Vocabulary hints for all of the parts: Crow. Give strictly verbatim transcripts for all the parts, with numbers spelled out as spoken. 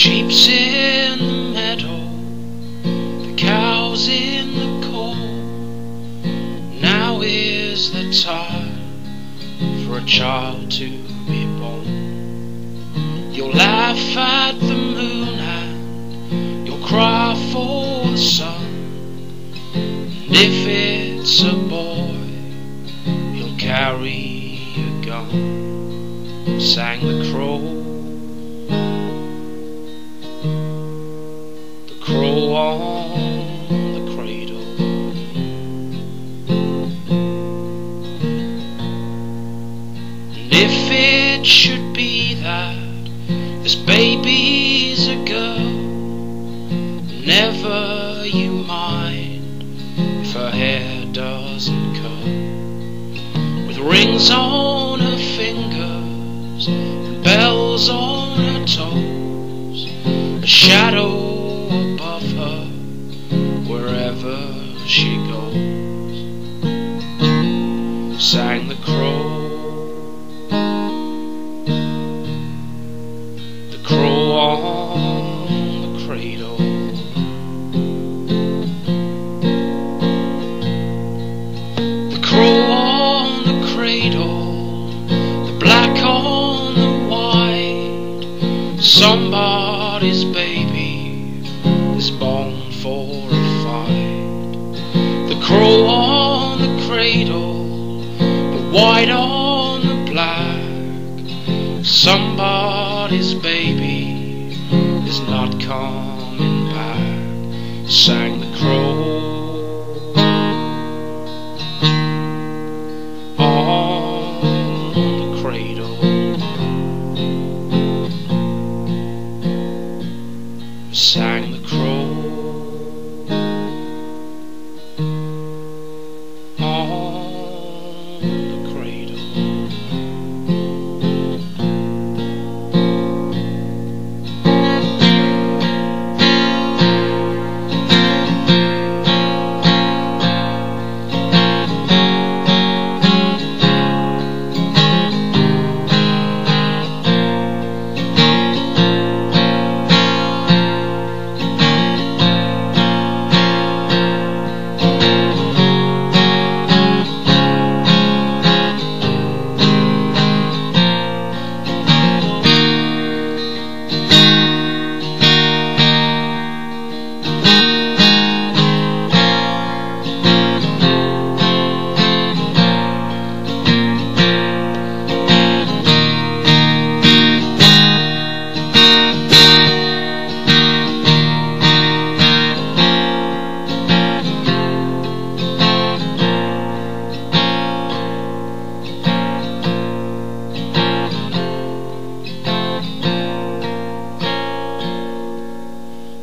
Sheep's in the meadow, the cow's in the cold. Now is the time for a child to be born. You'll laugh at the moonlight, you'll cry for the sun. And if it's a boy, he'll carry a gun, sang the crow. Crow on the cradle. And if it should be that this baby's a girl, never you mind if her hair doesn't curl. With rings on her fingers and bells on her toes, a shadow above her wherever she goes, sang the crow, the crow on the cradle. The crow on the cradle, the black on the white, somebody's baby is born for a fight. The crow on the cradle, the white on the black, somebody's baby is not coming back, sang the crow on the cradle, sang the crow on the cradle.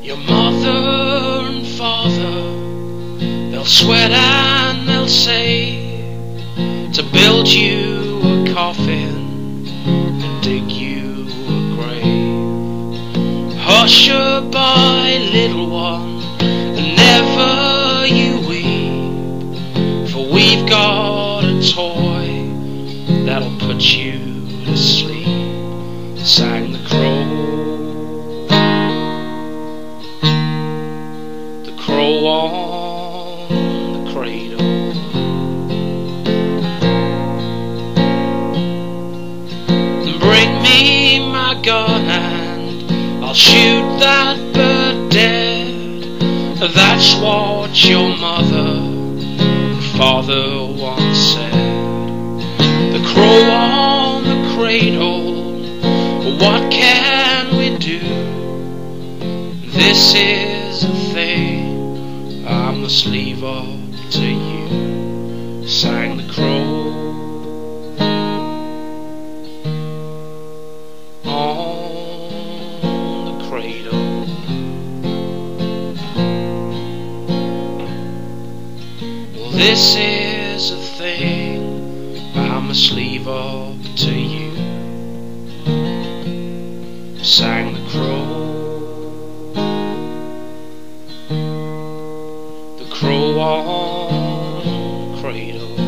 Your mother and father, they'll sweat and they'll save to build you a coffin and dig you a grave. Hush by little one, and never you weep, for we've got a toy that'll put you to sleep, sang the crow. Crow on the cradle. Bring me my gun and I'll shoot that bird dead. That's what your mother and father once said. The crow on the cradle, what can we do? This is a thing I must leave up to you, sang the crow on the cradle. Well, this is a thing I must leave up to you, sang the crow. Crow on the cradle.